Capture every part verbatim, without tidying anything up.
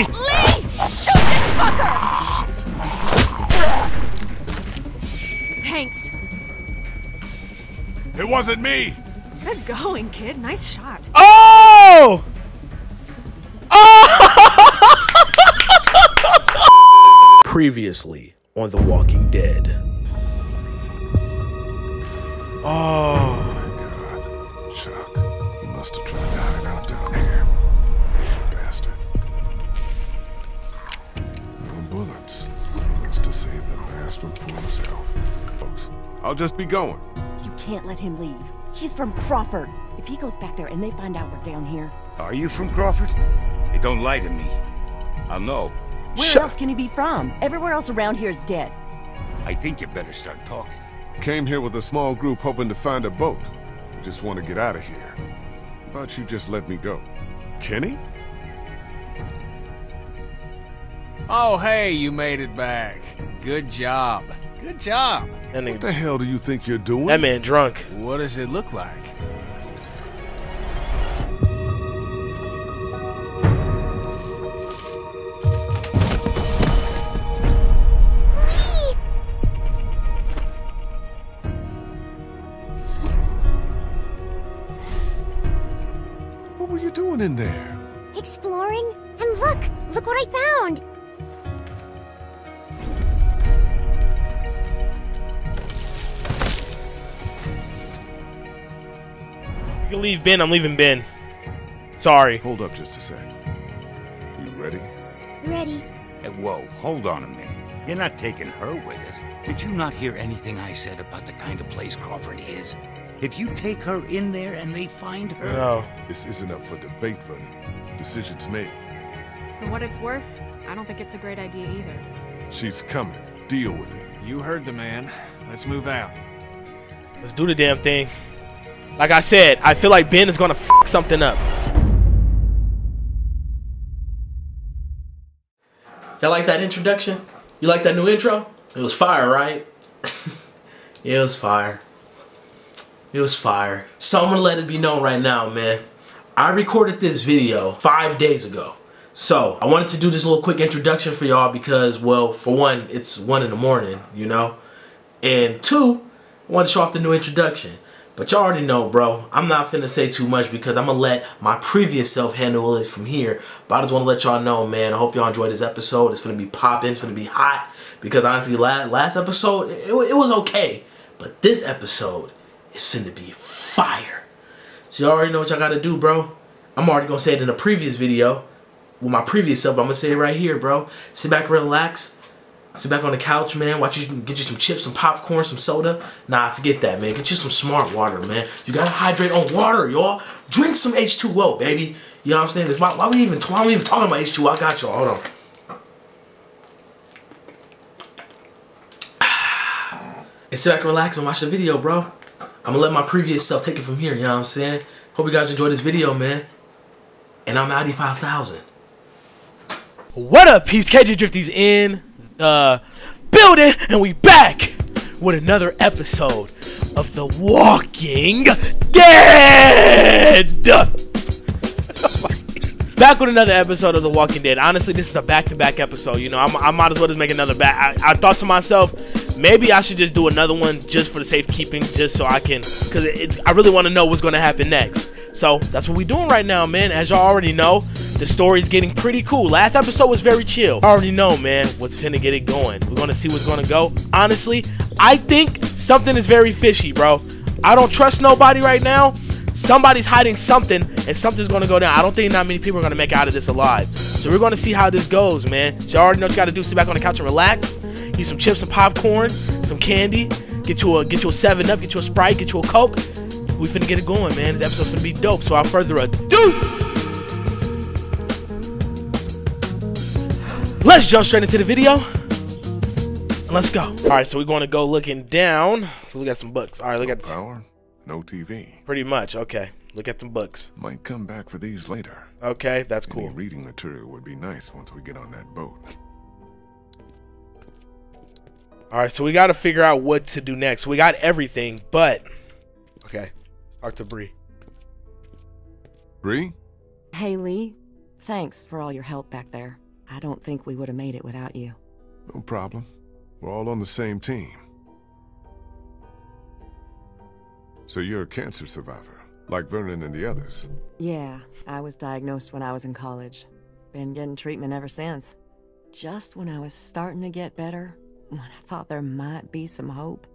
Molly! Lee! Shoot this fucker! Shit. Thanks. It wasn't me! Good going, kid. Nice shot. Oh! Oh! Previously on The Walking Dead. Oh my god. Chuck, he must have tried to hide out down here. Bastard. No bullets. He must have saved the last one for himself. Folks, I'll just be going. You can't let him leave. He's from Crawford. If he goes back there and they find out we're down here... Are you from Crawford? Hey, don't lie to me. I'll know. Where Shut else can he be from? Everywhere else around here is dead. I think you better start talking. Came here with a small group hoping to find a boat. Just want to get out of here. How about you just let me go? Kenny? Oh, hey, you made it back. Good job. Good job. That nigga, what the hell do you think you're doing? That man drunk. What does it look like? What were you doing in there? Exploring. And look, look what I found. You leave Ben, I'm leaving Ben. Sorry. Hold up just a sec. You ready? Ready. Hey, whoa, hold on a minute. You're not taking her with us. Did you not hear anything I said about the kind of place Crawford is? If you take her in there and they find her... No. This isn't up for debate, Vernon. Decision's made. For what it's worth, I don't think it's a great idea either. She's coming. Deal with it. You heard the man. Let's move out. Let's do the damn thing. Like I said, I feel like Ben is gonna f something up. Y'all like that introduction? You like that new intro? It was fire, right? It was fire. It was fire. Someone let it be known right now, man. I recorded this video five days ago. So, I wanted to do this little quick introduction for y'all because, well, for one, it's one in the morning, you know? And two, I wanted to show off the new introduction. But y'all already know, bro, I'm not finna say too much because I'm gonna let my previous self handle it from here. But I just wanna let y'all know, man, I hope y'all enjoyed this episode. It's gonna be popping, it's gonna be hot. Because honestly, last episode, it, it was okay. But this episode is finna be fire. So y'all already know what y'all gotta do, bro. I'm already gonna say it in a previous video with my previous self, but I'm gonna say it right here, bro. Sit back, relax. Sit back on the couch, man. Watch you get you some chips, some popcorn, some soda. Nah, forget that, man. Get you some smart water, man. You gotta hydrate on water, y'all. Drink some H two O, baby. You know what I'm saying? It's why, why we even why we even talking about H two O? I got y'all. Hold on. And sit back and relax and watch the video, bro. I'm gonna let my previous self take it from here. You know what I'm saying? Hope you guys enjoyed this video, man. And I'm Audi five thousand. What up, peeps? K G Drifties in Uh, building, and we back with another episode of The Walking Dead. Back with another episode of The Walking Dead. Honestly, this is a back-to-back episode. You know, I'm, I might as well just make another back. I, I thought to myself, maybe I should just do another one just for the safekeeping, just so I can, because it's. I really want to know what's going to happen next. So that's what we're doing right now, man. As y'all already know, the story's getting pretty cool. Last episode was very chill. I already know, man, what's finna get it going. We're gonna see what's gonna go. Honestly, I think something is very fishy, bro. I don't trust nobody right now. Somebody's hiding something, and something's gonna go down. I don't think not many people are gonna make out of this alive. So we're gonna see how this goes, man. So y'all already know what you gotta do. Sit back on the couch and relax. Eat some chips and popcorn, some candy. Get you a get you a seven up, get you a Sprite, get you a Coke. We finna get it going, man. This episode's finna be dope. So without further ado, let's jump straight into the video. And let's go. All right, so we're going to go looking down. Look at some books. All right, look no at power, no T V. Pretty much. Okay, look at some books. Might come back for these later. Okay, that's cool. Any reading material would be nice once we get on that boat. All right, so we got to figure out what to do next. We got everything, but okay. Talk to Bree. Bree? Hey, Lee. Thanks for all your help back there. I don't think we would have made it without you. No problem. We're all on the same team. So you're a cancer survivor, like Vernon and the others? Yeah, I was diagnosed when I was in college. Been getting treatment ever since. Just when I was starting to get better, when I thought there might be some hope,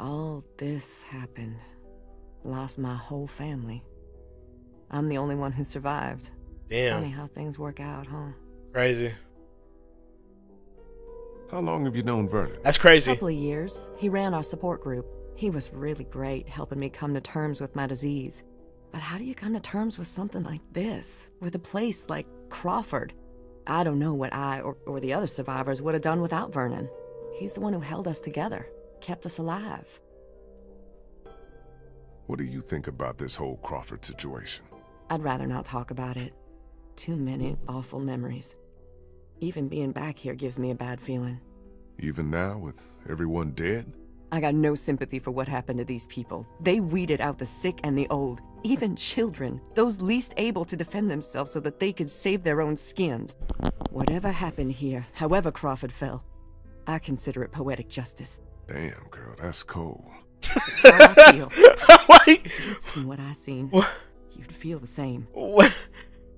all this happened. Lost my whole family. I'm the only one who survived. Damn. Funny how things work out, huh? Crazy. How long have you known Vernon? That's crazy. A couple of years. He ran our support group. He was really great helping me come to terms with my disease. But how do you come to terms with something like this? With a place like Crawford? I don't know what I or, or the other survivors would have done without Vernon. He's the one who held us together, kept us alive. What do you think about this whole Crawford situation? I'd rather not talk about it. Too many awful memories. Even being back here gives me a bad feeling. Even now, with everyone dead? I got no sympathy for what happened to these people. They weeded out the sick and the old, even children, those least able to defend themselves so that they could save their own skins. Whatever happened here, however Crawford fell, I consider it poetic justice. Damn, girl, that's cold. It's how I feel. Wait. If you'd seen what I seen, what? You'd feel the same. What?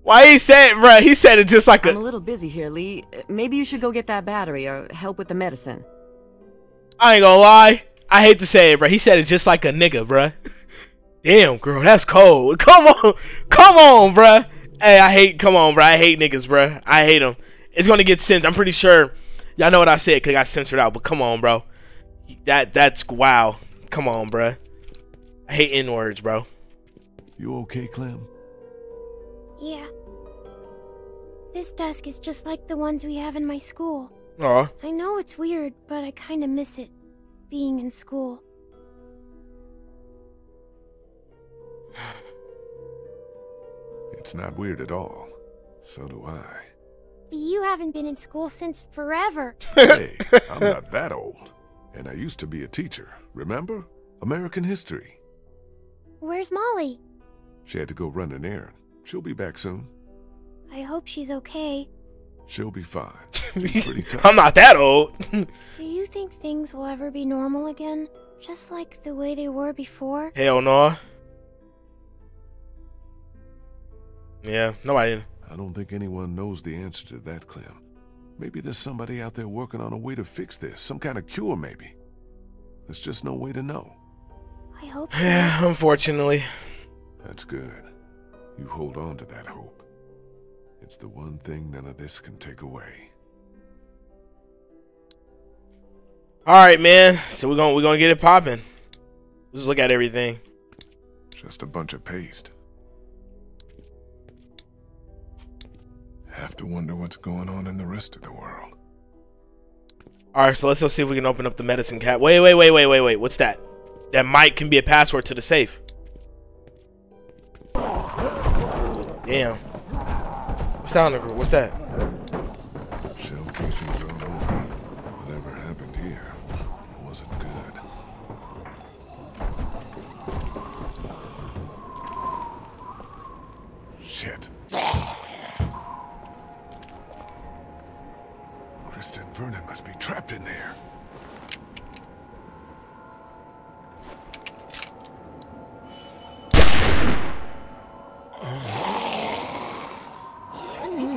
Why he said, bruh, he said it just like a... I'm a little busy here, Lee. Maybe you should go get that battery or help with the medicine. I ain't gonna lie. I hate to say it, bruh. He said it just like a nigga, bruh. Damn, girl, that's cold. Come on. Come on, bruh. Hey, I hate... Come on, bruh. I hate niggas, bruh. I hate them. It's gonna get censored. I'm pretty sure... Y'all know what I said because I got censored out, but come on, bro. That That's... Wow. Come on, bruh. I hate N-words, bro. You okay, Clem? Yeah. This desk is just like the ones we have in my school. Aw. I know it's weird, but I kind of miss it, being in school. It's not weird at all. So do I. But you haven't been in school since forever. Hey, I'm not that old. And I used to be a teacher, remember? American history. Where's Molly? She had to go run an errand. She'll be back soon. I hope she's okay. She'll be fine. She's pretty tough. I'm not that old. Do you think things will ever be normal again? Just like the way they were before? Hell no. Yeah, nobody. I don't think anyone knows the answer to that, Clem. Maybe there's somebody out there working on a way to fix this. Some kind of cure, maybe. There's just no way to know. I hope so. Yeah, unfortunately. That's good. You hold on to that hope. It's the one thing none of this can take away. Alright, man. So we're gonna we're gonna get it popping. Let's look at everything. Just a bunch of paste. Have to wonder what's going on in the rest of the world. Alright, so let's go see if we can open up the medicine cap. Wait, wait, wait, wait, wait, wait. What's that? That mic can be a password to the safe. Damn. What's that on the group? What's that? Shell casings all over. Whatever happened here, it wasn't good. Shit. Krista and Vernon must be trapped in there.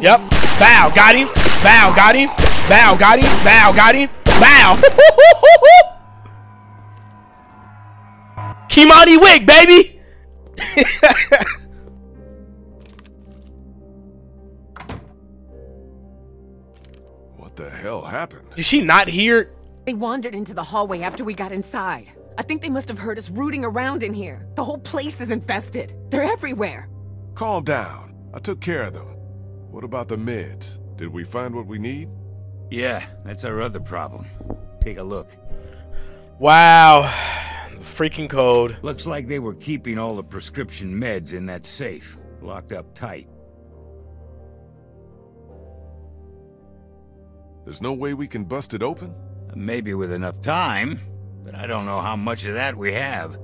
Yep. Bow, got him. Bow, got him. Bow, got him. Bow, got him. Bow. Kimani Wick, baby. What the hell happened? Did she not hear? They wandered into the hallway after we got inside. I think they must have heard us rooting around in here. The whole place is infested. They're everywhere. Calm down. I took care of them. What about the meds? Did we find what we need? Yeah, that's our other problem. Take a look. Wow. The freaking code. Looks like they were keeping all the prescription meds in that safe, locked up tight. There's no way we can bust it open? Maybe with enough time, but I don't know how much of that we have.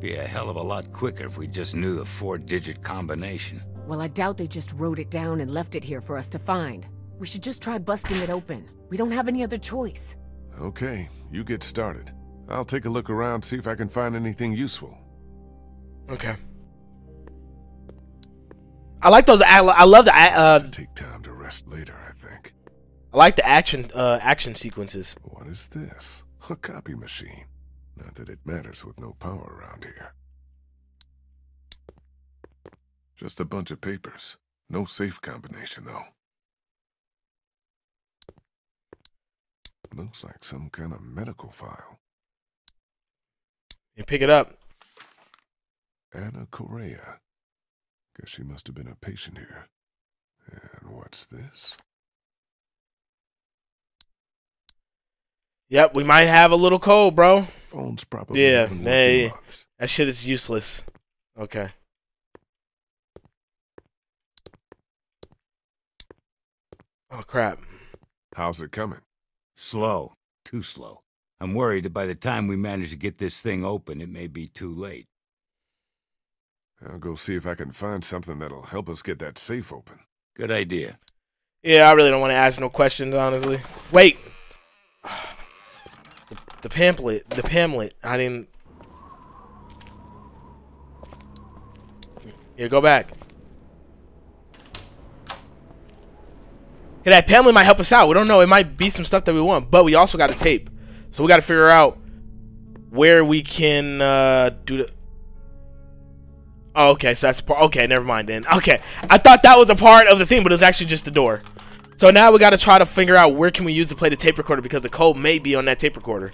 Be a hell of a lot quicker if we just knew the four-digit combination. Well, I doubt they just wrote it down and left it here for us to find. We should just try busting it open. We don't have any other choice. Okay, you get started. I'll take a look around, see if I can find anything useful. Okay. I like those. I, I love the. Uh, Take time to rest later, I think. I like the action uh, action sequences. What is this? A copy machine. Not that it matters with no power around here. Just a bunch of papers. No safe combination, though. Looks like some kind of medical file. You pick it up. Anna Correa. Guess she must have been a patient here. And what's this? Yep, we might have a little cold, bro. Phone's probably. Yeah, they, that shit is useless. Okay. Oh, crap. How's it coming? Slow. Too slow. I'm worried that by the time we manage to get this thing open, it may be too late. I'll go see if I can find something that'll help us get that safe open. Good idea. Yeah, I really don't want to ask no questions, honestly. Wait. The, the pamphlet. The pamphlet. I didn't... Yeah, go back. Yeah, that pamphlet might help us out. We don't know. It might be some stuff that we want, but we also got a tape. So we got to figure out where we can uh, do the... Oh, okay, so that's part. Okay, never mind then. Okay, I thought that was a part of the thing, but it was actually just the door. So now we got to try to figure out where can we use to play the tape recorder, because the code may be on that tape recorder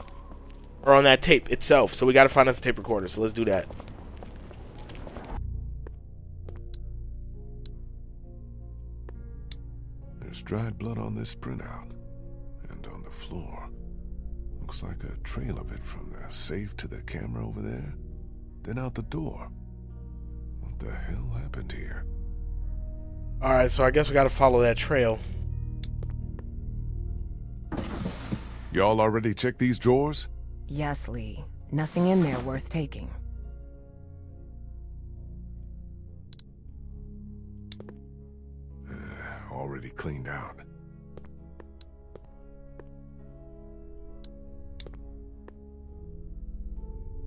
or on that tape itself. So we got to find us a tape recorder. So let's do that. There's dried blood on this printout and on the floor. Looks like a trail of it from the safe to the camera over there, then out the door. What the hell happened here? Alright, so I guess we gotta follow that trail. Y'all already checked these drawers? Yes, Lee. Nothing in there worth taking. Uh, already cleaned out.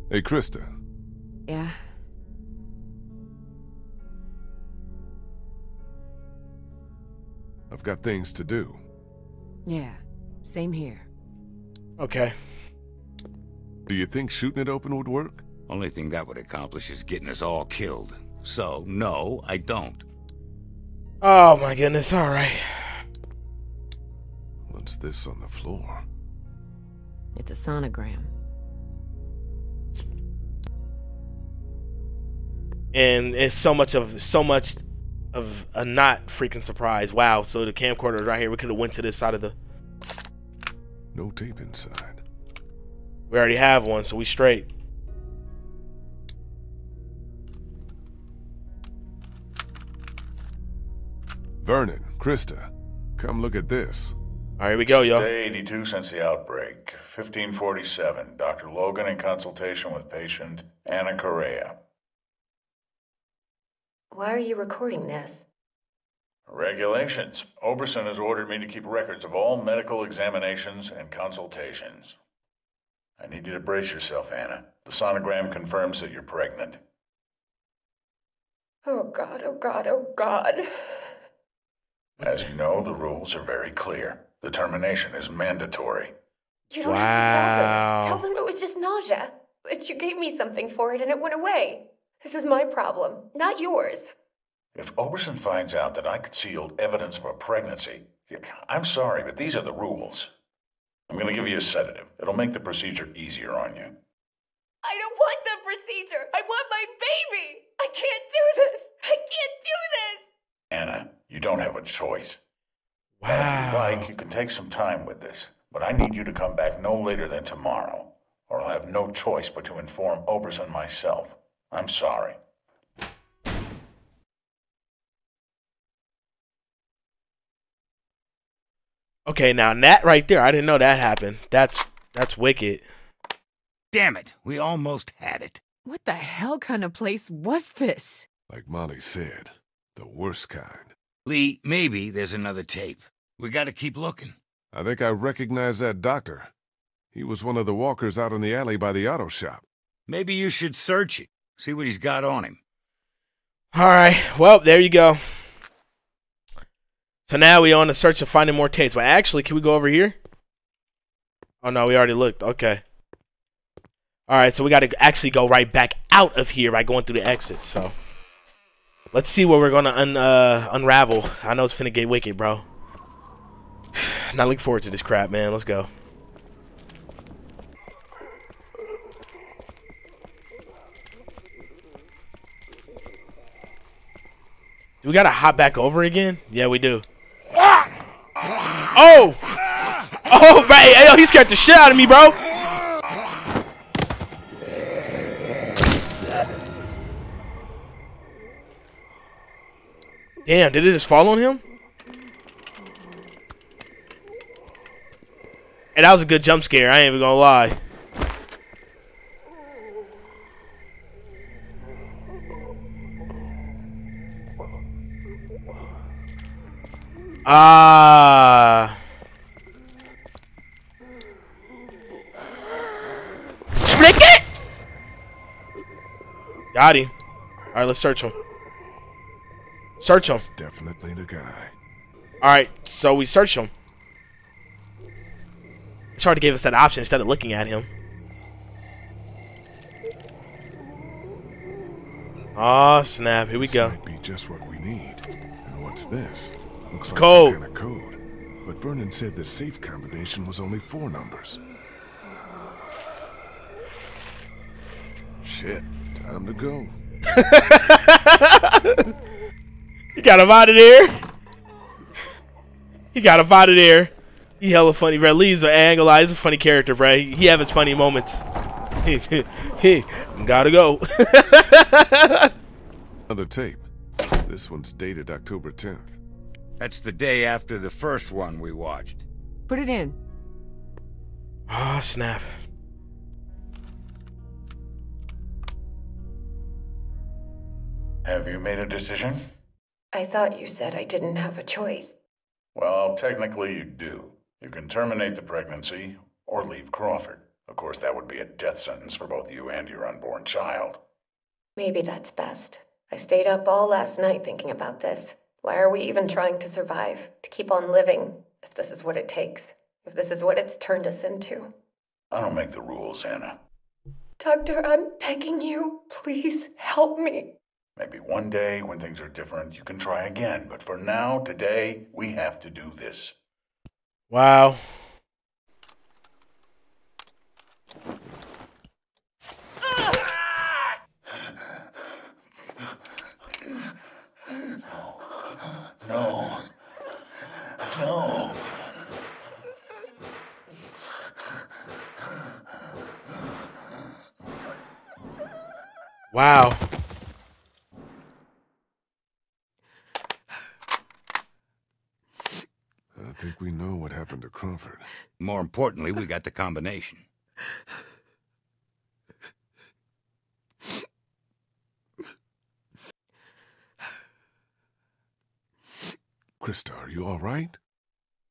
Hey, Krista. Yeah? I've got things to do. Yeah, same here. Okay. Do you think shooting it open would work? Only thing that would accomplish is getting us all killed. So, no, I don't. Oh my goodness, alright. What's this on the floor? It's a sonogram. And it's so much of, so much... of a not freaking surprise. Wow, so the camcorder is right here. We could have went to this side of the... No tape inside. We already have one, so we straight. Vernon, Krista, come look at this. All right, here we go, yo. Day eighty-two since the outbreak. fifteen forty-seven. Doctor Logan in consultation with patient Anna Correa. Why are you recording this? Regulations. Oberson has ordered me to keep records of all medical examinations and consultations. I need you to brace yourself, Anna. The sonogram confirms that you're pregnant. Oh God, oh God, oh God. As you know, the rules are very clear. The termination is mandatory. You don't wow. have to tell them. Tell them it was just nausea. That you gave me something for it and it went away. This is my problem, not yours. If Oberson finds out that I concealed evidence of a pregnancy, I'm sorry, but these are the rules. I'm going to give you a sedative. It'll make the procedure easier on you. I don't want the procedure. I want my baby. I can't do this. I can't do this. Anna, you don't have a choice. Wow. Now, if you like, you can take some time with this, but I need you to come back no later than tomorrow, or I'll have no choice but to inform Oberson myself. I'm sorry. Okay, now that right there, I didn't know that happened. That's that's wicked. Damn it, we almost had it. What the hell kind of place was this? Like Molly said, The worst kind. Lee, maybe there's another tape. We gotta keep looking. I think I recognize that doctor. He was one of the walkers out in the alley by the auto shop. Maybe you should search it. See what he's got on him. Alright, well, there you go. So now we're on the search of finding more tapes. But actually, can we go over here? Oh no, we already looked. Okay. Alright, so we gotta actually go right back out of here by going through the exit, so. Let's see what we're gonna un uh, unravel. I know it's finna get wicked, bro. Not looking forward to this crap, man. Let's go. Do we gotta hop back over again? Yeah, we do. Oh! Oh, right. Hey, yo, he scared the shit out of me, bro. Damn, did it just fall on him? Hey, that was a good jump scare, I ain't even gonna lie. Ah. Uh... Slick it! Got him. Alright, let's search him. Search him. That's definitely the guy. Alright, so we search him. It's hard to give us that option instead of looking at him. Oh, snap. Here we this go. Might be just what we need. And what's this? Looks like code. Some kind of code. But Vernon said the safe combination was only four numbers. Shit. Time to go. He got him out of there. He got him out of there. He hella funny, bro. Lee's an angle eye. He's a funny character, bro. He, he have his funny moments. He, he, he gotta go. Another tape. This one's dated October tenth. That's the day after the first one we watched. Put it in. Ah, snap. Have you made a decision? I thought you said I didn't have a choice. Well, technically you do. You can terminate the pregnancy or leave Crawford. Of course, that would be a death sentence for both you and your unborn child. Maybe that's best. I stayed up all last night thinking about this. Why are we even trying to survive, to keep on living, if this is what it takes, if this is what it's turned us into? I don't make the rules, Anna. Doctor, I'm begging you, please help me. Maybe one day, when things are different, you can try again. But for now, today, we have to do this. Wow. No. No. No. Wow. I think we know what happened to Crawford. More importantly, we got the combination. Krista, are you all right?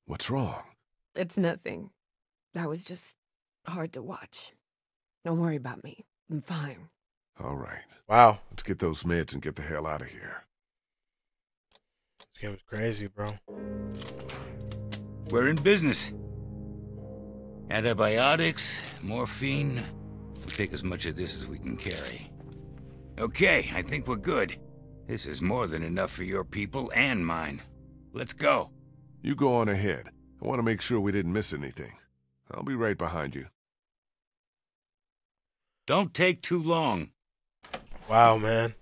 What's wrong? It's nothing. That was just hard to watch. Don't worry about me. I'm fine. All right. Wow. Let's get those meds and get the hell out of here. This game is crazy, bro. We're in business. Antibiotics, morphine. We'll take as much of this as we can carry. Okay, I think we're good. This is more than enough for your people and mine. Let's go. You go on ahead. I want to make sure we didn't miss anything. I'll be right behind you. Don't take too long. Wow, man.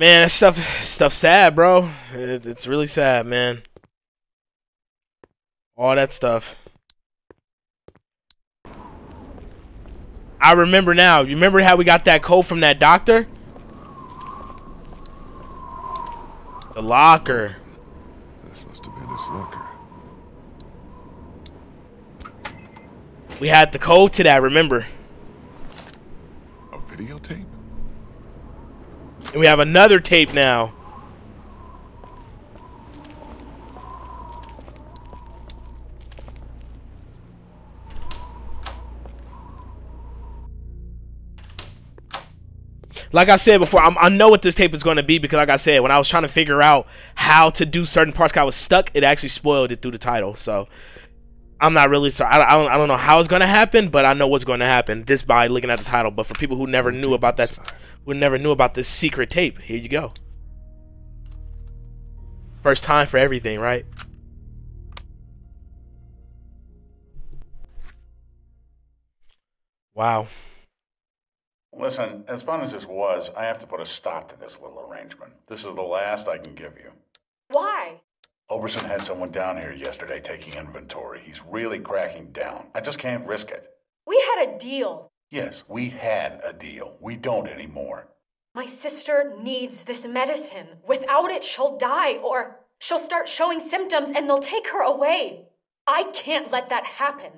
Man, that stuff, stuff sad, bro. It, it's really sad, man. All that stuff. I remember now. You remember how we got that code from that doctor? The locker. This must have been his locker. We had the code to that, remember? videotape? And we have another tape now. Like I said before, I'm, I know what this tape is going to be because, like I said, when I was trying to figure out how to do certain parts, cause I was stuck. It actually spoiled it through the title, so I'm not really sorry. I, I don't, I don't know how it's going to happen, but I know what's going to happen just by looking at the title. But for people who never knew about that, who never knew about this secret tape, here you go. First time for everything, right? Wow. Listen, as fun as this was, I have to put a stop to this little arrangement. This is the last I can give you. Why? Oberson had someone down here yesterday taking inventory. He's really cracking down. I just can't risk it. We had a deal. Yes, we had a deal. We don't anymore. My sister needs this medicine. Without it, she'll die, or she'll start showing symptoms and they'll take her away. I can't let that happen.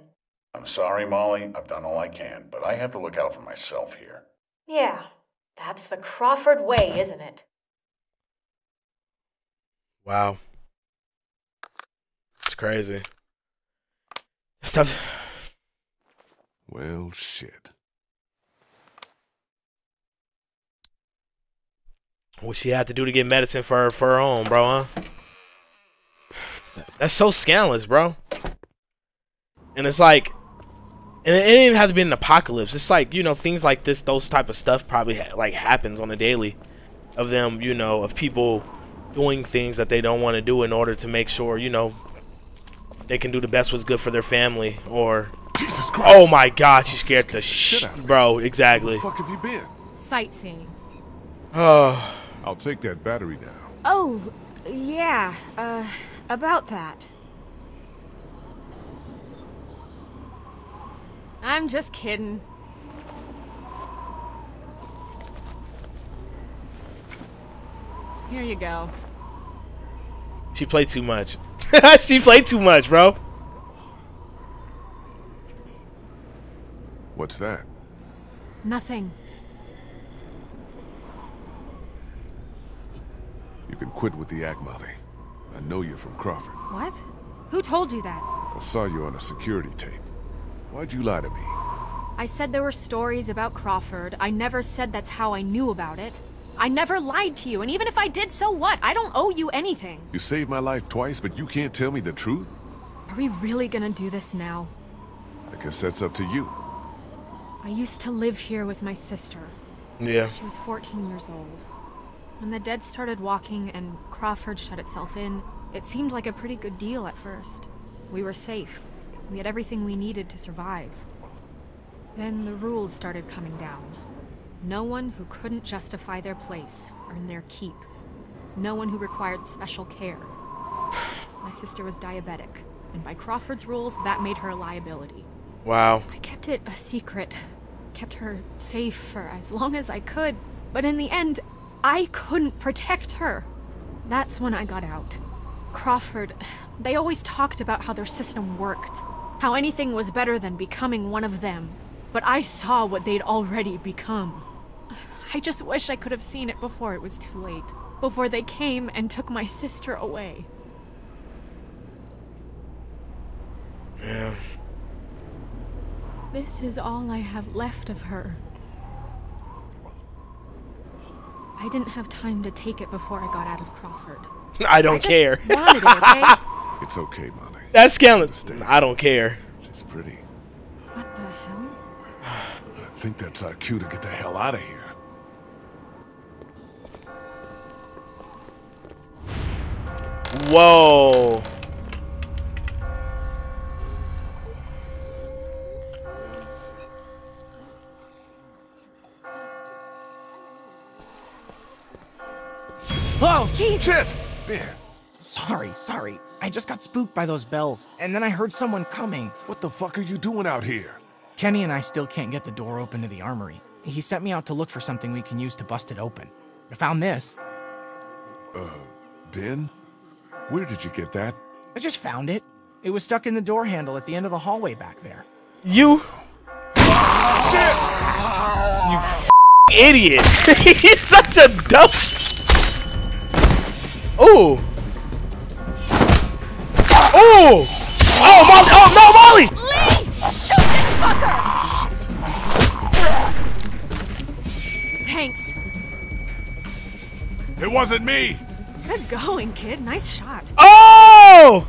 I'm sorry, Molly. I've done all I can, but I have to look out for myself here. Yeah, that's the Crawford way, isn't it? Wow. It's crazy. Stop. Well, shit. What she had to do to get medicine for her, for her own, bro, huh? That's so scandalous, bro. And it's like, and it didn't even have to be an apocalypse. It's like, you know, things like this, those type of stuff probably ha like happens on a daily of them, you know, of people doing things that they don't want to do in order to make sure, you know, they can do the best what's good for their family or... Jesus Christ. Oh my God, she scared, scared the shit out of me. Bro, exactly. Where the fuck have you been? Sightseeing. Oh. I'll take that battery now. Oh, yeah, uh, about that. I'm just kidding. Here you go. She played too much. She played too much, bro. What's that? Nothing. You can quit with the act, Molly. I know you're from Crawford. What? Who told you that? I saw you on a security tape. Why'd you lie to me? I said there were stories about Crawford. I never said that's how I knew about it. I never lied to you, and even if I did, so what? I don't owe you anything. You saved my life twice, but you can't tell me the truth? Are we really gonna do this now? I guess that's up to you. I used to live here with my sister. Yeah. She was fourteen years old. When the dead started walking and Crawford shut itself in, it seemed like a pretty good deal at first. We were safe. We had everything we needed to survive. Then the rules started coming down. No one who couldn't justify their place earned their keep. No one who required special care. My sister was diabetic, and by Crawford's rules, that made her a liability. Wow. I kept it a secret. Kept her safe for as long as I could. But in the end, I couldn't protect her. That's when I got out. Crawford, they always talked about how their system worked. How anything was better than becoming one of them. But I saw what they'd already become. I just wish I could have seen it before it was too late. Before they came and took my sister away. Yeah. This is all I have left of her. I didn't have time to take it before I got out of Crawford. I don't I care. Wanted it, okay? It's okay, Molly. That's scandalous. I don't care. She's pretty. What the hell? I think that's our cue to get the hell out of here. Whoa. Oh, Jesus. Shit. Man. Sorry, sorry. I just got spooked by those bells, and then I heard someone coming. What the fuck are you doing out here? Kenny and I still can't get the door open to the armory. He sent me out to look for something we can use to bust it open. I found this. Uh, Ben? Where did you get that? I just found it. It was stuck in the door handle at the end of the hallway back there. You. Shit! You idiot. He's such a dumb. Oh. Oh. Oh, Molly. Oh, no, Molly. Lee, shoot this fucker. Thanks. It wasn't me. Good going, kid. Nice shot. Oh.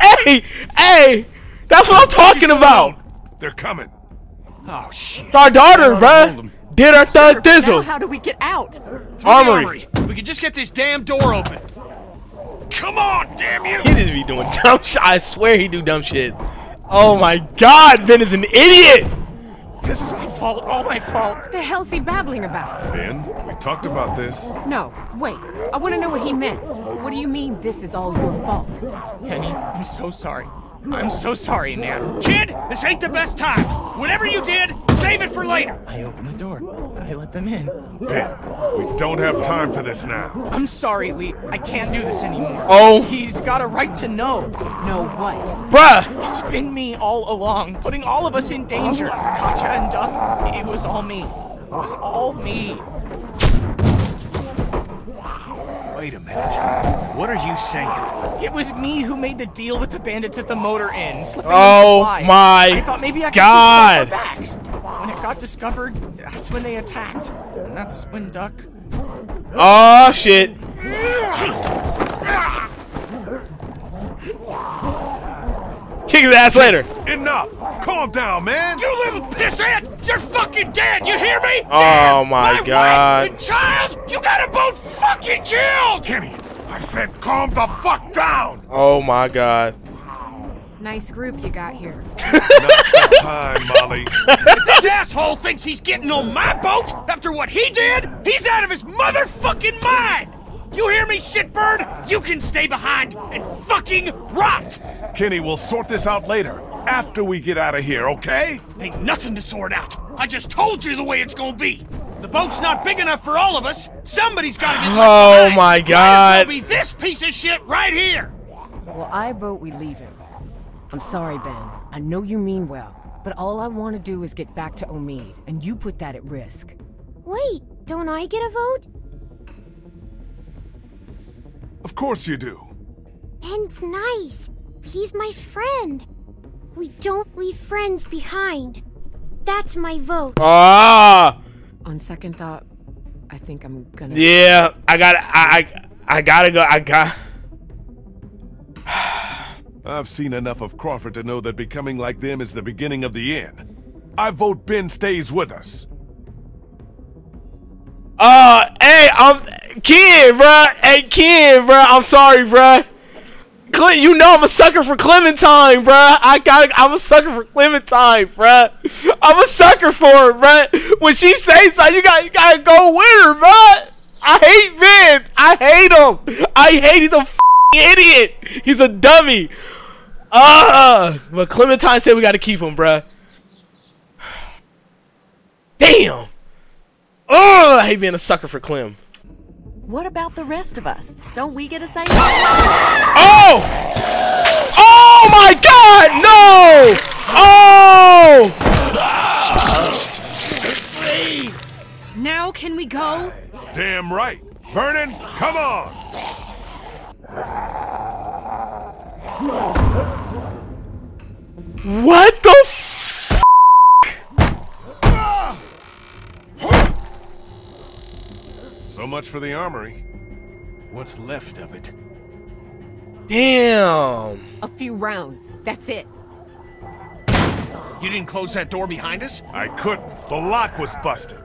Hey, hey, that's what I'm talking about. They're coming. Oh shit! Our daughter, bruh, did our third thizzle. How do we get out? Armory. We can just get this damn door open. Come on, damn you! He just be doing dumb shit. I swear he do dumb shit. Oh my God, Ben is an idiot. This is my fault. All my fault. What the hell's he babbling about? Ben, we talked about this. No, wait. I want to know what he meant. What do you mean this is all your fault? Kenny, I'm so sorry. I'm so sorry, man. Kid, this ain't the best time. Whatever you did, save it for later. I opened the door. I let them in. Ben, we don't have time for this now. I'm sorry, Lee. I can't do this anymore. Oh. He's got a right to know. Know what? Bruh. It's been me all along, putting all of us in danger. Katjaa and Duck, it was all me. It was all me. Wait a minute. What are you saying? It was me who made the deal with the bandits at the motor inn. Oh my! I thought maybe I could keep our backs. When it got discovered, that's when they attacked, and that's when Duck. Oh shit! Kick his ass later. Enough. Calm down, man. You little pissant! You're fucking dead. You hear me? Oh my, my God! Wife, the child, you gotta both fucking killed. Kenny, I said, calm the fuck down. Oh my God. Nice group you got here. Not time, Molly. If this asshole thinks he's getting on my boat after what he did, he's out of his motherfucking mind. You hear me, shitbird? You can stay behind and fucking rot! Kenny, we'll sort this out later, after we get out of here, okay? Ain't nothing to sort out. I just told you the way it's gonna be. The boat's not big enough for all of us. Somebody's gotta get left behind. Oh my God. Might as well be this piece of shit right here. Well, I vote we leave him. I'm sorry, Ben. I know you mean well, but all I want to do is get back to Omid, and you put that at risk. Wait, don't I get a vote? Of course you do. Ben's nice. He's my friend. We don't leave friends behind. That's my vote. Ah! On second thought, I think I'm gonna. Yeah, I gotta. I I, I gotta go. I got. I've seen enough of Crawford to know that becoming like them is the beginning of the end. I vote Ben stays with us. Uh, hey, I'm kid, bruh. Hey, kid, bruh. I'm sorry, bruh. Cle you know I'm a sucker for Clementine, bruh. I got, I'm a sucker for Clementine, bruh. I'm a sucker for her, bruh. When she says so, you got, you gotta go with her, bruh. I hate Ben. I hate him. I hate he's a f***ing idiot. He's a dummy. Uh, but Clementine said we gotta keep him, bruh. Damn. Oh, I hate being a sucker for Clem. What about the rest of us? Don't we get a say? Oh! Oh my God! No! Oh! Now can we go? Damn right. Vernon, come on! What the f- So much for the armory. What's left of it? Damn! A few rounds. That's it. You didn't close that door behind us? I couldn't. The lock was busted.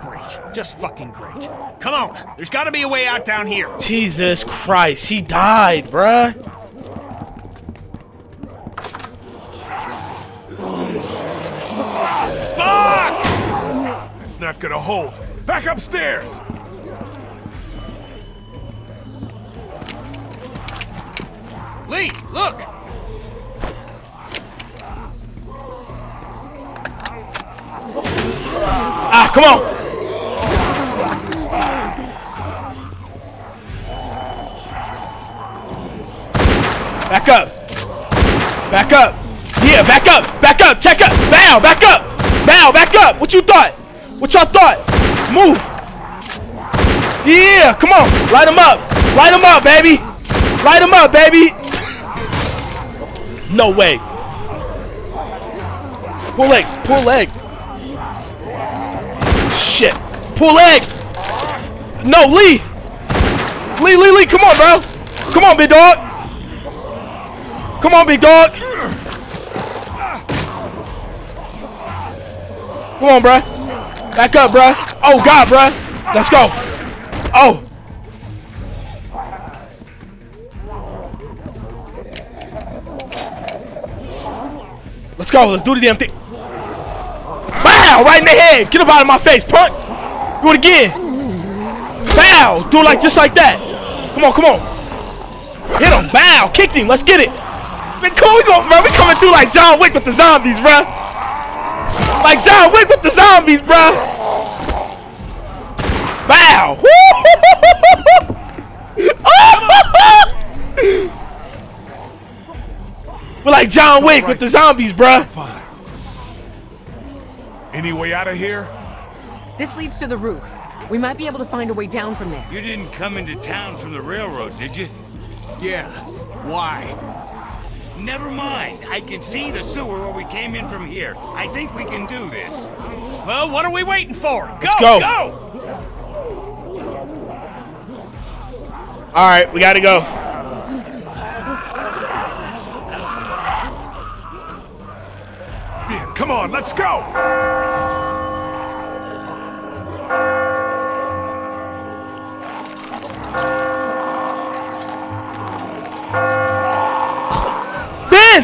Great. Just fucking great. Come on. There's gotta be a way out down here. Jesus Christ. He died, bruh. Fuck! That's not gonna hold. Back upstairs! Lee, look! Ah, come on! Back up! Back up! Yeah! Yeah, back up, back up, check up, bow, back up, bow, back up. What you thought? What y'all thought? Move. Yeah, come on, light him up, light him up, baby, light him up, baby. No way. Pull leg, pull leg. Shit, pull leg. No, Lee. Lee, Lee, Lee, come on, bro. Come on, big dog. Come on, big dog. Come on, bro. Back up, bro. Oh, God, bro. Let's go. Oh. Let's go. Let's do the damn thing. Bow! Right in the head. Get up out of my face, punk. Do it again. Bow. Do it like just like that. Come on, come on. Hit him. Bow. Kicked him. Let's get it. Man, cool, we go, bro. We coming through like John Wick with the zombies, bro. Like John Wick with the zombies, bro. Bow. We're like John Wick with the zombies, bro. Any way out of here? This leads to the roof. We might be able to find a way down from there. You didn't come into town from the railroad, did you? Yeah. Why? Never mind. I can see the sewer where we came in from here. I think we can do this. Well, what are we waiting for? Go, Let's go. go. All right, we got to go. Yeah, come on, let's go. Ben!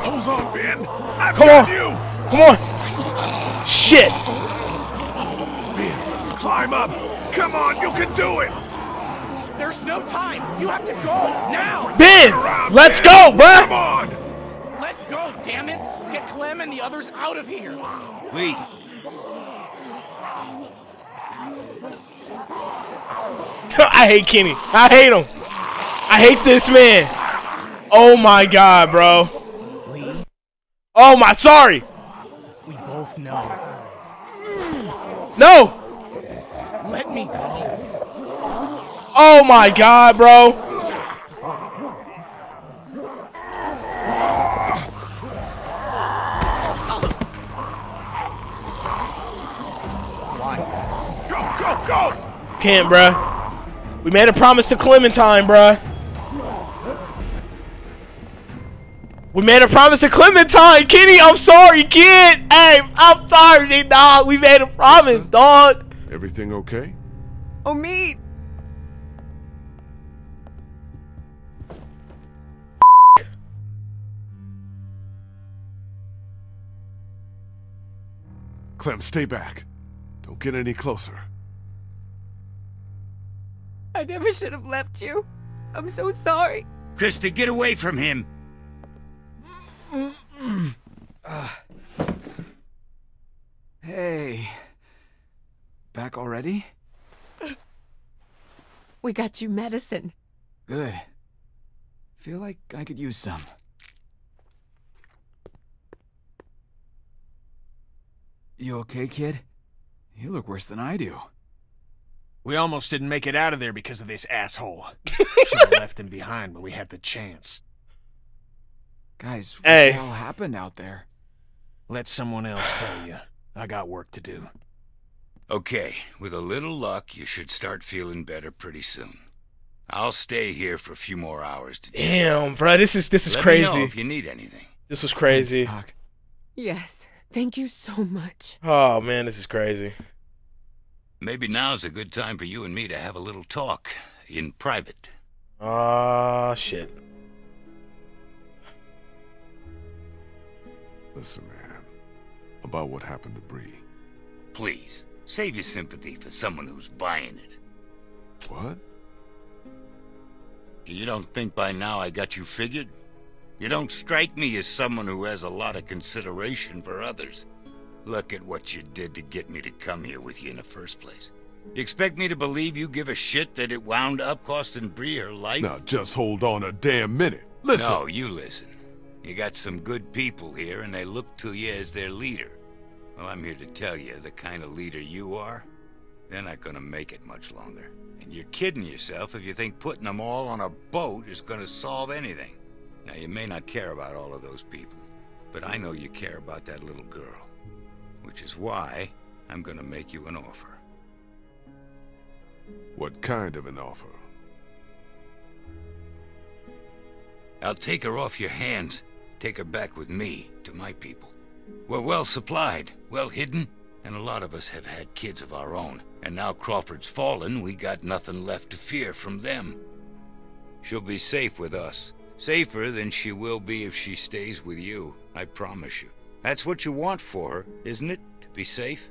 Hold on, Ben. I've Come got on. you. Come on. Shit. Ben, climb up. Come on, you can do it. There's no time. You have to go now. Ben, around, let's ben. go, bro. Come on. Go, damn it! Get Clem and the others out of here. Lee. I hate Kenny. I hate him. I hate this man. Oh my God, bro. Lee. Oh my, sorry. We both know. No. Let me go. Oh my God, bro. Can't, bruh. We made a promise to Clementine, bruh. We made a promise to Clementine. Kenny, I'm sorry, kid. Hey, I'm sorry, dog. We made a promise, dog. Everything okay? Omid. Clem, stay back. Don't get any closer. I never should have left you. I'm so sorry. Krista, get away from him. Uh, hey. Back already? We got you medicine. Good. Feel like I could use some. You okay, kid? You look worse than I do. We almost didn't make it out of there because of this asshole. Should have left him behind when we had the chance. Guys, what hey. the hell happened out there? Let someone else tell you. I got work to do. Okay, with a little luck, you should start feeling better pretty soon. I'll stay here for a few more hours to check. Damn, bro, this is this is Let crazy. Me know if you need anything. This was crazy. Thanks, Doc. Yes, thank you so much. Oh man, this is crazy. Maybe now's a good time for you and me to have a little talk in private. Ah, uh, shit. Listen, man, about what happened to Bree. Please, save your sympathy for someone who's buying it. What? You don't think by now I got you figured? You don't strike me as someone who has a lot of consideration for others. Look at what you did to get me to come here with you in the first place. You expect me to believe you give a shit that it wound up costing Bree her life? Now just hold on a damn minute. Listen. No, you listen. You got some good people here and they look to you as their leader. Well, I'm here to tell you the kind of leader you are, they're not gonna make it much longer. And you're kidding yourself if you think putting them all on a boat is gonna solve anything. Now, you may not care about all of those people, but I know you care about that little girl. Which is why I'm gonna make you an offer. What kind of an offer? I'll take her off your hands. Take her back with me, to my people. We're well supplied, well hidden, and a lot of us have had kids of our own. And now Crawford's fallen, we got nothing left to fear from them. She'll be safe with us. Safer than she will be if she stays with you, I promise you. That's what you want for her, isn't it? To be safe?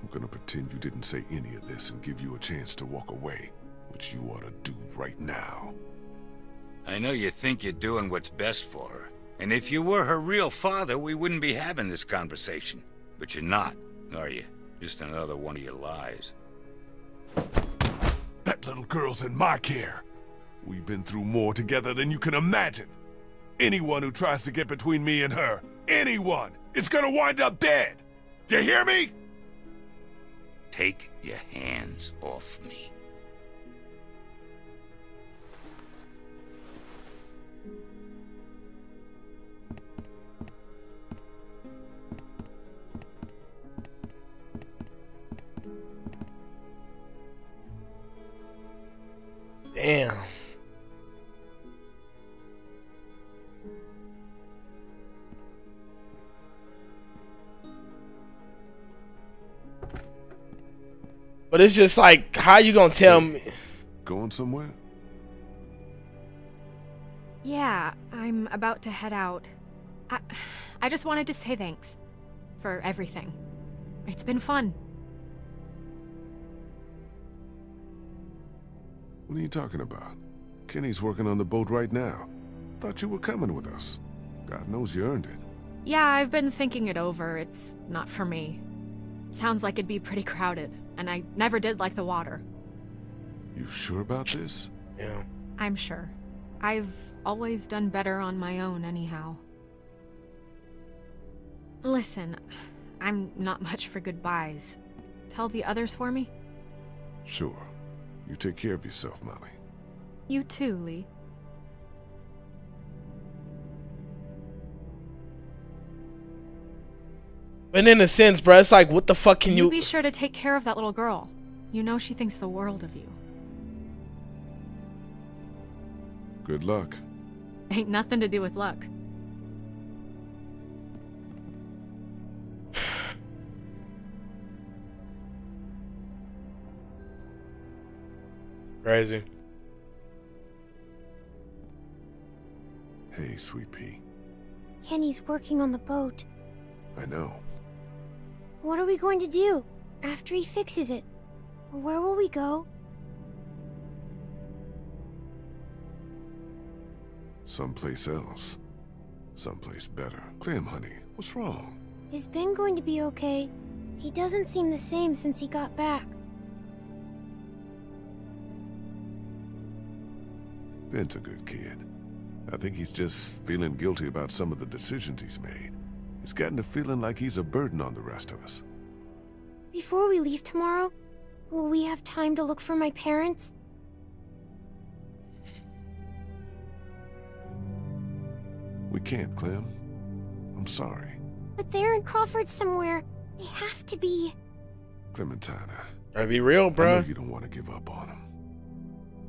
I'm gonna pretend you didn't say any of this and give you a chance to walk away, which you ought to do right now. I know you think you're doing what's best for her. And if you were her real father, we wouldn't be having this conversation. But you're not, are you? Just another one of your lies. That little girl's in my care. We've been through more together than you can imagine. Anyone who tries to get between me and her, anyone, is gonna wind up dead. You hear me? Take your hands off me. Damn. But it's just like, how you gonna tell me? Going somewhere? Yeah, I'm about to head out. I, I just wanted to say thanks for everything. It's been fun. What are you talking about? Kenny's working on the boat right now. Thought you were coming with us. God knows you earned it. Yeah, I've been thinking it over. It's not for me. Sounds like it'd be pretty crowded, and I never did like the water. You sure about this? Yeah. I'm sure. I've always done better on my own anyhow. Listen, I'm not much for goodbyes. Tell the others for me? Sure. You take care of yourself, Molly. You too, Lee. But in a sense, bro, it's like, what the fuck can you... You be sure to take care of that little girl. You know she thinks the world of you. Good luck. Ain't nothing to do with luck. Crazy. Hey, sweet pea. Kenny's working on the boat. I know. What are we going to do after he fixes it? Where will we go? Someplace else. Someplace better. Clem, honey, what's wrong? Is Ben going to be okay? He doesn't seem the same since he got back. Ben's a good kid. I think he's just feeling guilty about some of the decisions he's made. He's gotten a feeling like he's a burden on the rest of us. Before we leave tomorrow, will we have time to look for my parents? We can't, Clem. I'm sorry. But they're in Crawford somewhere. They have to be. Clementine. Gotta be real, bro. I know you don't want to give up on them.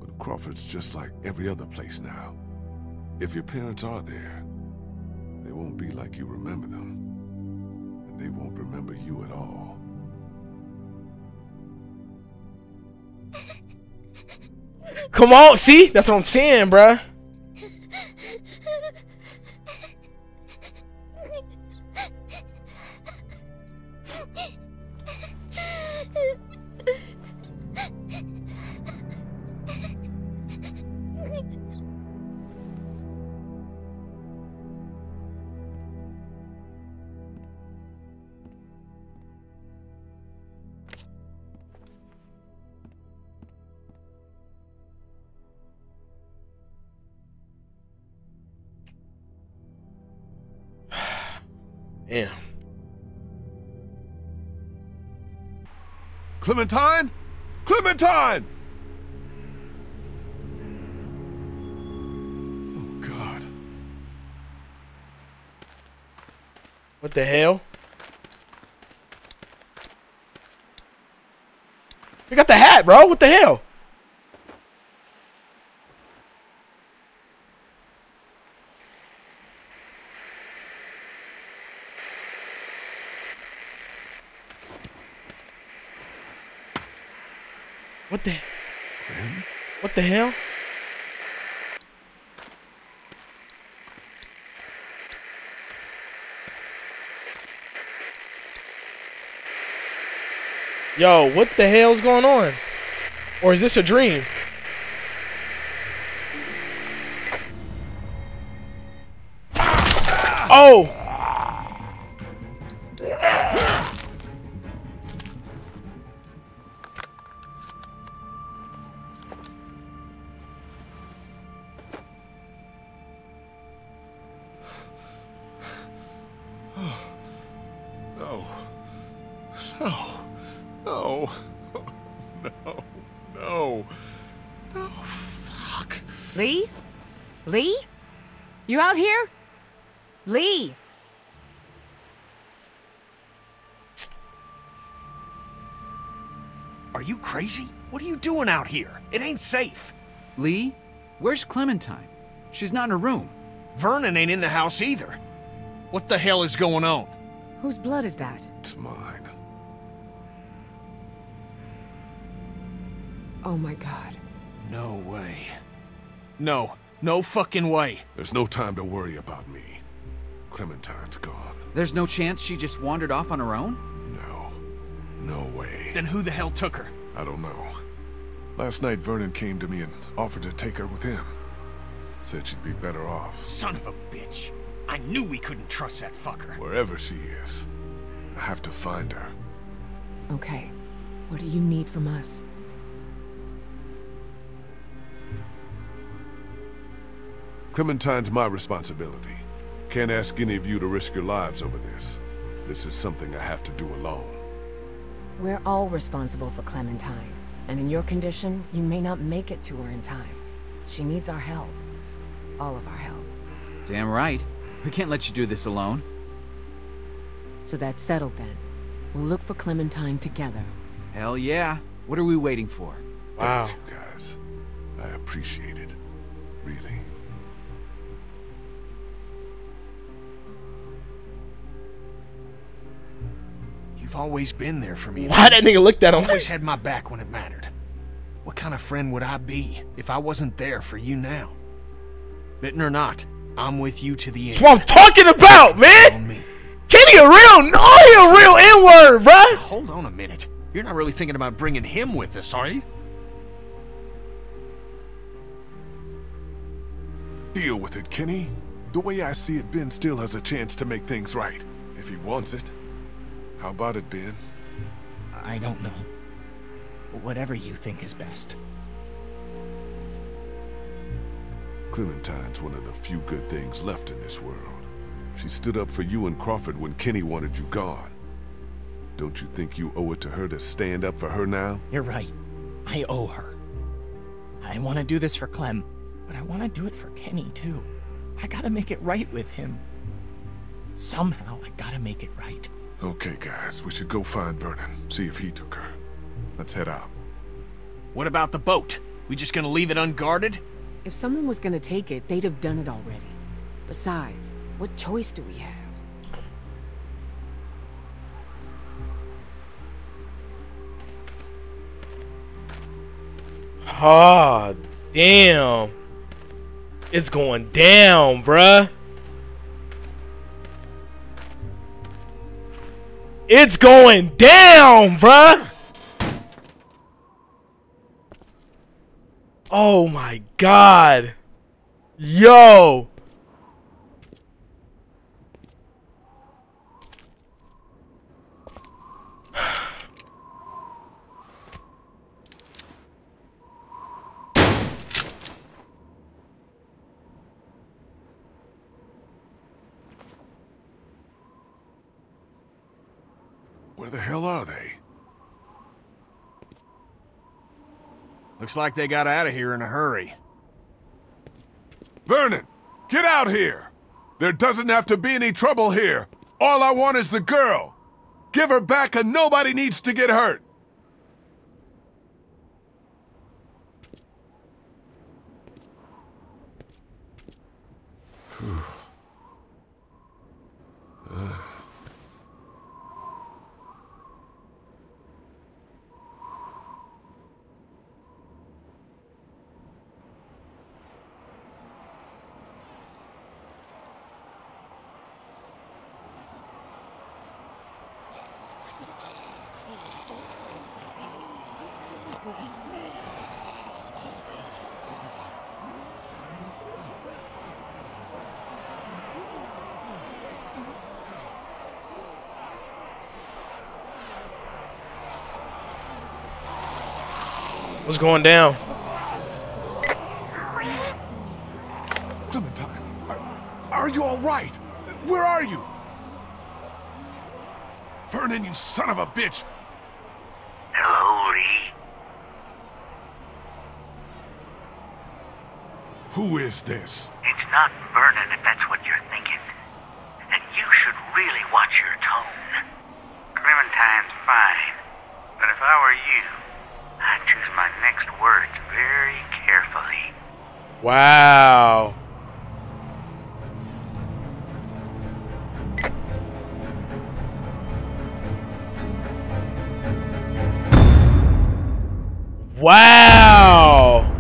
But Crawford's just like every other place now. If your parents are there, they won't be like you remember them, and they won't remember you at all. Come on, see? That's what I'm saying, bruh. Damn. Clementine? Clementine! Oh, God. What the hell? We got the hat, bro. What the hell? What the? Sam? What the hell? Yo, what the hell's going on? Or is this a dream? Oh! Lee? Lee? You out here? Lee! Are you crazy? What are you doing out here? It ain't safe. Lee, where's Clementine? She's not in her room. Vernon ain't in the house either. What the hell is going on? Whose blood is that? It's mine. Oh my God. No way. No, no fucking way. There's no time to worry about me. Clementine's gone. There's no chance she just wandered off on her own? No. No way. Then who the hell took her? I don't know. Last night Vernon came to me and offered to take her with him. Said she'd be better off. Son of a bitch. I knew we couldn't trust that fucker. Wherever she is, I have to find her. Okay. What do you need from us? Clementine's my responsibility. Can't ask any of you to risk your lives over this. This is something I have to do alone. We're all responsible for Clementine. And in your condition, you may not make it to her in time. She needs our help. All of our help. Damn right. We can't let you do this alone. So that's settled then. We'll look for Clementine together. Hell yeah. What are we waiting for? Wow. Thanks, you guys. I appreciate it. Really. You've always been there for me. Why that nigga looked at him? Always had my back when it mattered. What kind of friend would I be if I wasn't there for you now? Bitten or not, I'm with you to the end. That's what I'm talking about, man! Kenny a real, oh, he a real N-word, bruh! Hold on a minute. You're not really thinking about bringing him with us, are you? Deal with it, Kenny. The way I see it, Ben still has a chance to make things right. If he wants it. How about it, Ben? I don't know. Whatever you think is best. Clementine's one of the few good things left in this world. She stood up for you and Crawford when Kenny wanted you gone. Don't you think you owe it to her to stand up for her now? You're right. I owe her. I want to do this for Clem, but I want to do it for Kenny, too. I gotta make it right with him. Somehow, I gotta make it right. Okay, guys, we should go find Vernon, see if he took her. Let's head out. What about the boat? We just gonna leave it unguarded? If someone was gonna take it, they'd have done it already. Besides, what choice do we have? Ah, damn. It's going down, bruh. It's going down, bruh! Oh my God. Yo! Where the hell are they? Looks like they got out of here in a hurry. Vernon, get out here! There doesn't have to be any trouble here. All I want is the girl. Give her back and nobody needs to get hurt. uh. What's going down? Clementine, are, are you all right? Where are you? Vernon, you son of a bitch! Hello, Lee. Who is this? It's not Vernon, if that's what you're thinking. And you should really watch your tone. Clementine's fine, but if I were you, I choose my next words very carefully. Wow. Wow.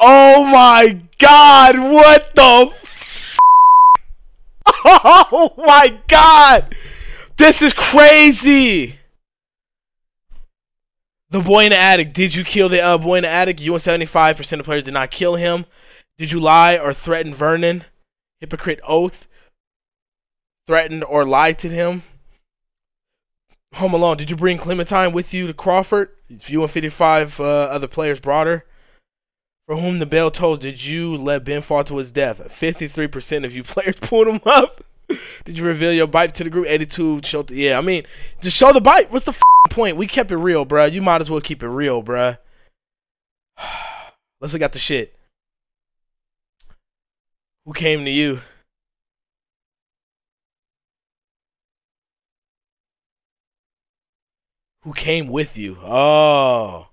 Oh my God, what the f Oh my God. This is crazy! The boy in the attic. Did you kill the uh, boy in the attic? You and seventy-five percent of players did not kill him. Did you lie or threaten Vernon? Hypocrite oath. Threatened or lied to him. Home Alone. Did you bring Clementine with you to Crawford? You and fifty-five uh, other players brought her. For whom the bell tolls. Did you let Ben fall to his death? fifty-three percent of you players pulled him up. Did you reveal your bite to the group? eighty-two show. Yeah, I mean, just show the bite. What's the f point? We kept it real, bruh. You might as well keep it real, bruh. Let's look at the shit. Who came to you? Who came with you? Oh.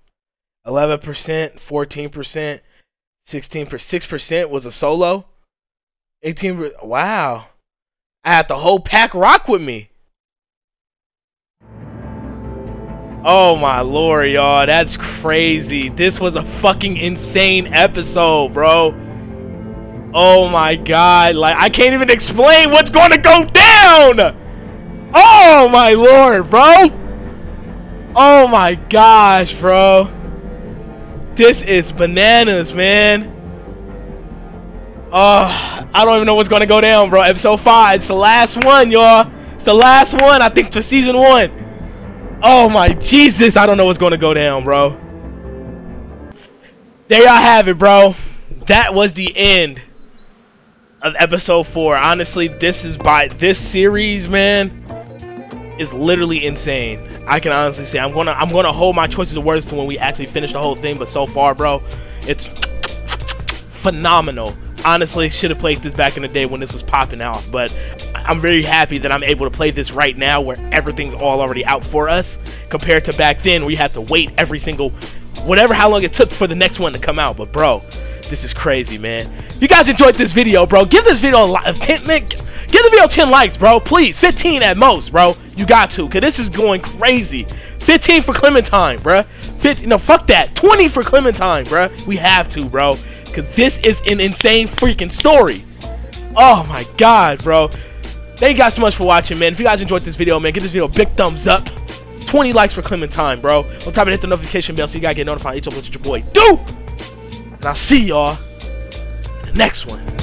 eleven percent, fourteen percent, sixteen percent. six percent was a solo. eighteen percent. Wow. I had the whole pack rock with me. Oh my lord, y'all. That's crazy. This was a fucking insane episode, bro. Oh my God. Like, I can't even explain what's going to go down. Oh my lord, bro. Oh my gosh, bro. This is bananas, man. Uh, I don't even know what's going to go down, bro. Episode five. It's the last one, y'all. It's the last one, I think, for Season one. Oh, my Jesus. I don't know what's going to go down, bro. There y'all have it, bro. That was the end of Episode four. Honestly, this is by this series, man, is literally insane. I can honestly say I'm going to I'm going to hold my choices of words to when we actually finish the whole thing. But so far, bro, it's phenomenal. Honestly, should have played this back in the day when this was popping off, but I'm very happy that I'm able to play this right now where everything's all already out for us compared to back then where you had to wait every single whatever how long it took for the next one to come out. But bro, this is crazy, man. If you guys enjoyed this video, bro, give this video a like, ten, man, give the video ten likes, bro, please, fifteen at most, bro. You got to, because this is going crazy. fifteen for Clementine, bro. fifteen, no, fuck that. twenty for Clementine, bro. We have to, bro. Because this is an insane freaking story. Oh my God, bro. Thank you guys so much for watching, man. If you guys enjoyed this video, man, give this video a big thumbs up. twenty likes for Clementine, bro. On top of it, hit the notification bell so you guys get notified each time what your boy do. And I'll see y'all in the next one.